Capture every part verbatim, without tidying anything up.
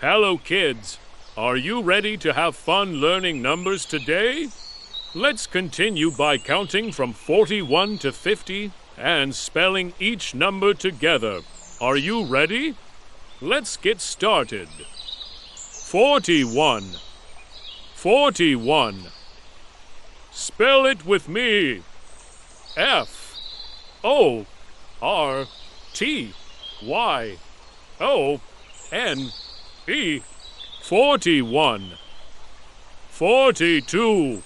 Hello, kids. Are you ready to have fun learning numbers today? Let's continue by counting from forty-one to fifty and spelling each number together. Are you ready? Let's get started. forty-one. forty-one. Spell it with me. F O R T Y O N E. forty-one. forty-two.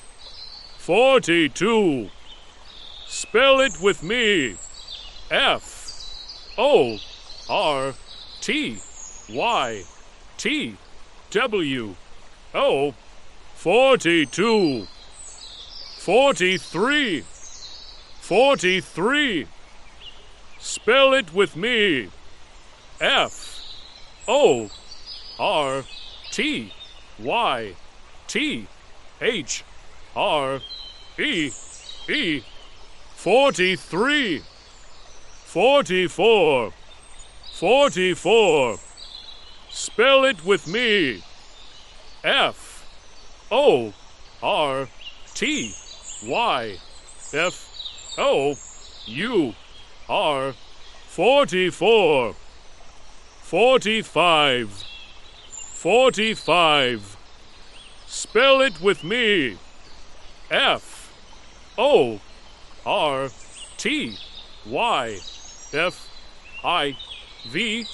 forty-two. Spell it with me. F O R T Y T W O. forty-two. forty-three. forty-three. Spell it with me. F O R T Y T H R E E. forty-three. forty-four. forty-four. Spell it with me. F O R T Y F O U R. forty-four. forty-five. forty-five. Spell it with me. F O R T Y F I V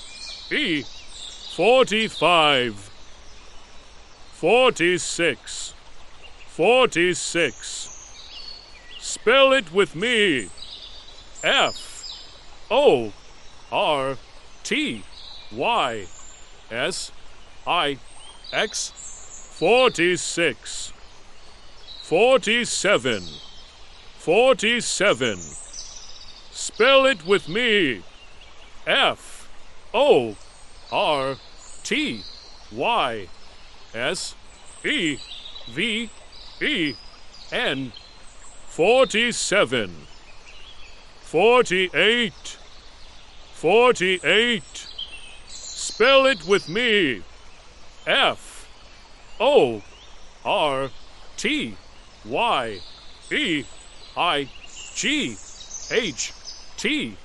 E. forty-five. forty-six. forty-six. Spell it with me. F O R T Y S I X. forty-six. forty-seven. forty-seven. Spell it with me. F O R T Y S E V E N. forty-seven. forty-eight. forty-eight. Spell it with me. F O R T Y E I G H T.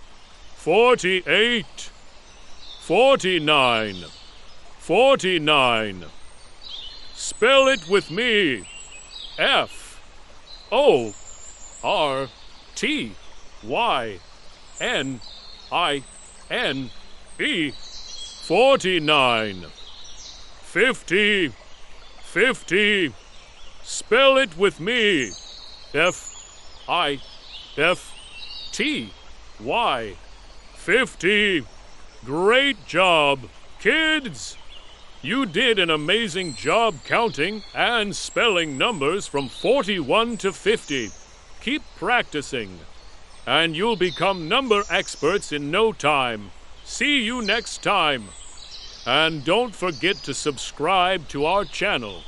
forty-eight. forty-nine. forty-nine. Spell it with me. F O R T Y N I N E. forty-nine. fifty. fifty. Spell it with me. F I F T Y. fifty. Great job, kids! You did an amazing job counting and spelling numbers from forty-one to fifty. Keep practicing, and you'll become number experts in no time. See you next time. And don't forget to subscribe to our channel.